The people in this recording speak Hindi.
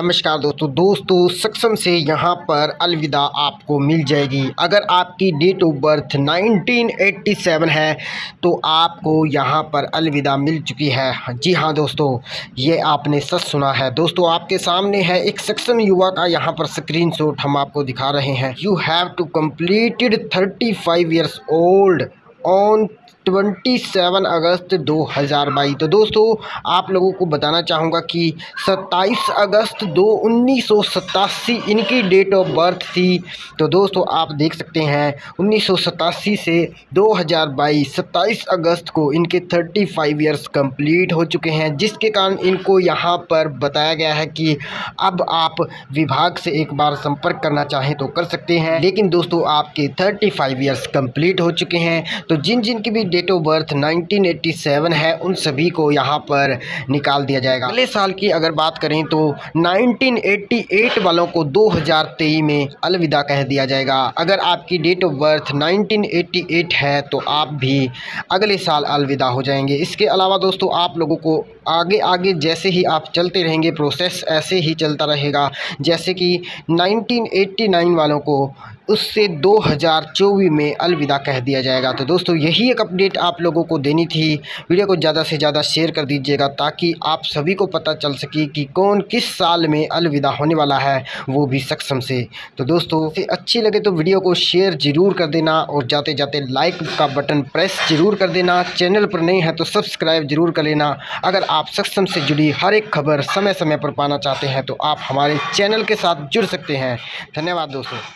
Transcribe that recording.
नमस्कार दोस्तों सक्षम से यहाँ पर अलविदा आपको मिल जाएगी। अगर आपकी डेट ऑफ बर्थ 1987 है तो आपको यहाँ पर अलविदा मिल चुकी है। जी हाँ दोस्तों, ये आपने सच सुना है। दोस्तों आपके सामने है एक सक्षम युवा का यहाँ पर स्क्रीनशॉट हम आपको दिखा रहे हैं। You have to completed 35 years old on 27 August 2022। तो दोस्तों आप लोगों को बताना चाहूँगा कि 27 अगस्त 1987 इनकी डेट ऑफ बर्थ थी। तो दोस्तों आप देख सकते हैं 1987 से 2022 27 अगस्त को इनके 35 ईयर्स कंप्लीट हो चुके हैं, जिसके कारण इनको यहाँ पर बताया गया है कि अब आप विभाग से एक बार संपर्क करना चाहें तो कर सकते हैं। लेकिन दोस्तों आपके 35 ईयर्स कंप्लीट हो चुके हैं, तो जिन जिन की भी डेट ऑफ बर्थ 1987 है उन सभी को यहाँ पर निकाल दिया जाएगा। अगले साल की अगर बात करें तो 1988 वालों को 2023 में अलविदा कह दिया जाएगा। अगर आपकी डेट ऑफ बर्थ 1988 है तो आप भी अगले साल अलविदा हो जाएंगे। इसके अलावा दोस्तों आप लोगों को आगे आगे जैसे ही आप चलते रहेंगे प्रोसेस ऐसे ही चलता रहेगा, जैसे कि 1989 वालों को उससे 2024 में अलविदा कह दिया जाएगा। तो दोस्तों यही एक अपडेट आप लोगों को देनी थी। वीडियो को ज़्यादा से ज़्यादा शेयर कर दीजिएगा ताकि आप सभी को पता चल सके कि कौन किस साल में अलविदा होने वाला है, वो भी सक्षम से। तो दोस्तों अच्छी लगे तो वीडियो को शेयर ज़रूर कर देना और जाते जाते लाइक का बटन प्रेस ज़रूर कर देना। चैनल पर नए हैं तो सब्सक्राइब ज़रूर कर लेना। अगर आप सक्षम से जुड़ी हर एक खबर समय समय पर पाना चाहते हैं तो आप हमारे चैनल के साथ जुड़ सकते हैं। धन्यवाद दोस्तों।